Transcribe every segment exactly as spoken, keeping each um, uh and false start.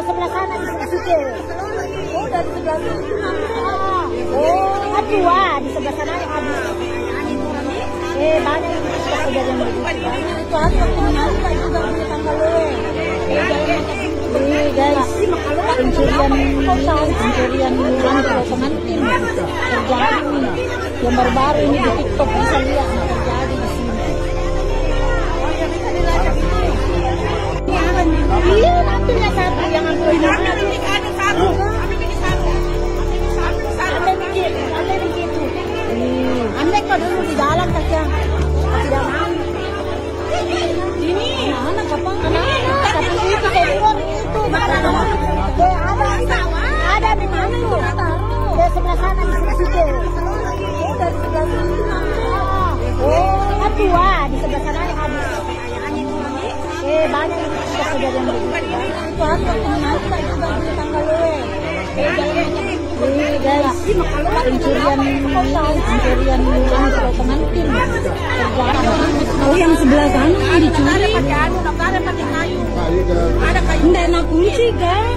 Oh, sebelah sana di situ. Oh, dari sebelah situ. Oh, ada dua di sebelah sana yang ada. Eh, banyak yang sudah kejadian begitu. Itu hari waktu malam kita itu baru di tanggal loe. Ini guys, pencurian pencurian uang teman tim terjadi yang baru-baru ini di TikTok bisa lihat terjadi di sini. Iya, nanti lihat satu yang aku dulu di jalan saja. Tidak mau. Ini anak apa? Anak tapi itu keluar itu barang ada ada di mana itu? Di sebelah sana di situ. Oh, dari sebelah situ. Oh, ada dua di sebelah sana yang ada. Eh, banyak sudah kejadian begitu. Itu apa? Kenapa itu baru tanggal loe? Ini guys, pencurian pencurian uang teman tim. Oh, yang sebelah sana dicuri. Ada kayu. Enggak nak kunci kan?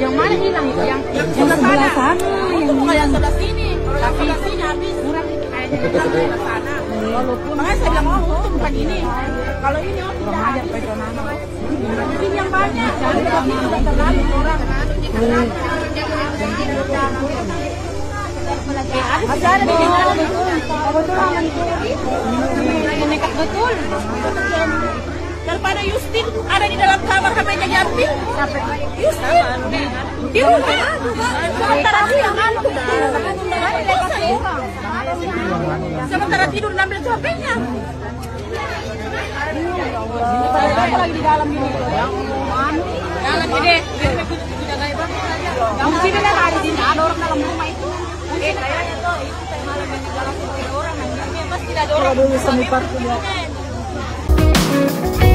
Yang mana hilang? Yang yang sebelah sana. Yang yang sebelah sini. Tapi sini habis kurang kayaknya sana. Walaupun saya enggak mau untung kan ini. Kalau ini oh tidak ada pedoman. Jadi yang banyak, tapi sudah terlalu orang. Masih ada di jalan itu, betul aman itu. Menekat betul. Daripada Justin ada di dalam kamar sampai kejampil. Justin di rumah, sementara tidur ngantuk. Sementara tidur ngambil copetnya. Lagi di dalam ini. Dalam ini. Mungkin ada di ada orang dalam rumah itu. Mungkin saya itu itu saya malah banyak orang orang. Pasti ada orang. Dulu sempat